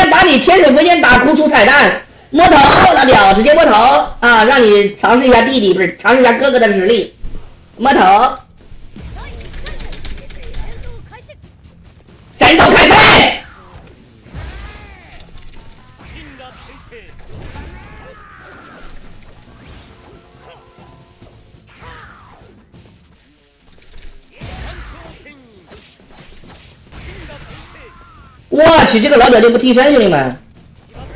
天把你千尺不见打哭出彩蛋，摸头老表，直接摸头啊！让你尝试一下弟弟不是尝试一下哥哥的实力，摸头，战斗开始！ 我去，这个老表就不替身，兄弟们！我替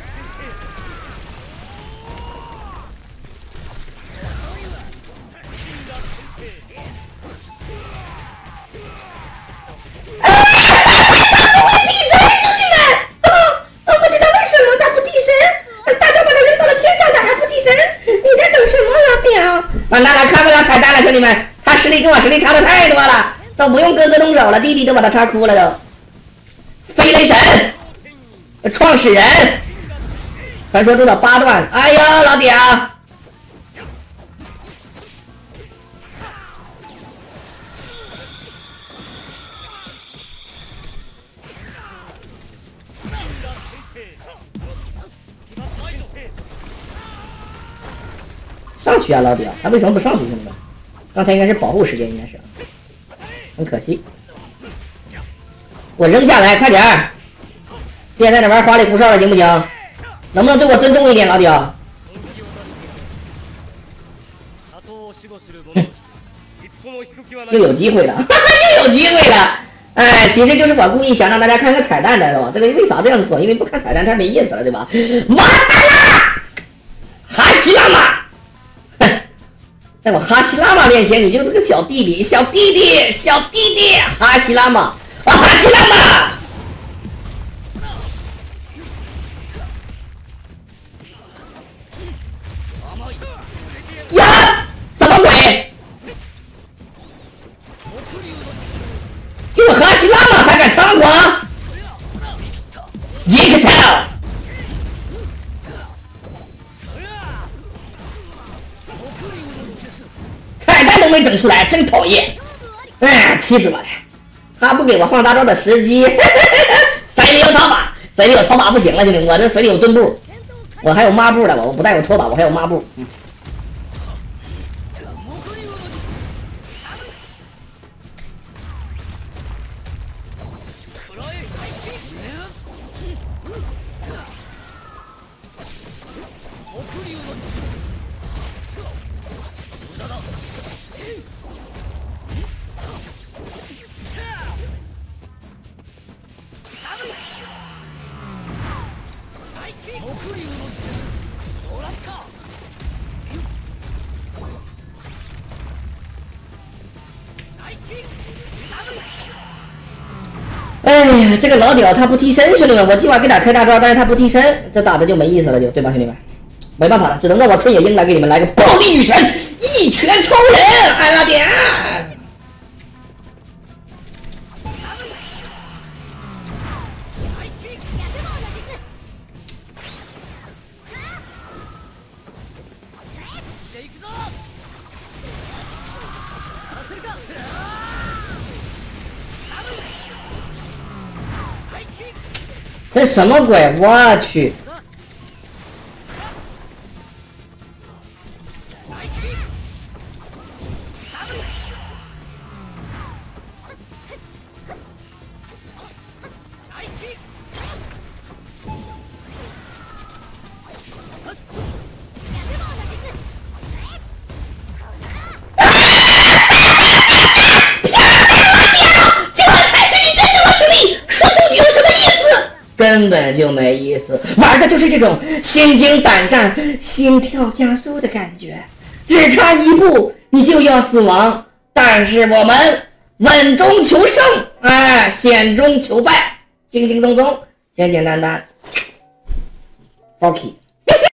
身，兄弟们！我不知道为什么他不替身，大招把他扔到了天上，他还不替身，你在等什么，老表？完蛋了，看不了彩蛋了，兄弟们！他实力跟我实力差的太多了，都不用哥哥动手了，弟弟都把他插哭了都。 飞雷神，创始人，传说中的八段。哎呀，老弟啊！上去啊，老弟啊！他为什么不上去？兄弟们，刚才应该是保护时间，应该是，很可惜。 我扔下来，快点儿！别在那玩花里胡哨了，行不行？能不能对我尊重一点，老弟？又有机会了，哈哈，又有机会了！哎，其实就是我故意想让大家看看彩蛋来了。这个为啥这样做？因为不看彩蛋太没意思了，对吧？完蛋啦！哈希拉玛，在我哈希拉玛面前，你就是个小弟弟，小弟弟，小弟弟，哈希拉玛。 啊！哈希拉玛，呀，什么鬼？给我哈希拉玛还敢猖狂！杰克塔！ 彩蛋都没整出来，真讨厌！哎，气死我了！ 他不给我放大招的时机，水里有拖把，水里有拖把不行了，兄弟，我这水里有墩布，我还有抹布的，我不带有拖把，我还有抹布。嗯，哎呀，这个老屌他不替身，兄弟们，我今晚给他开大招，但是他不替身，这打的就没意思了，就对吧，兄弟们？没办法了，只能让我春野樱来给你们来个暴力女神一拳超人，哎老屌！ 这什么鬼？我去！根本就没意思，玩的就是这种心惊胆战、心跳加速的感觉，只差一步你就要死亡。但是我们稳中求胜，哎，险中求败，轻轻松松，简简单单。Foki。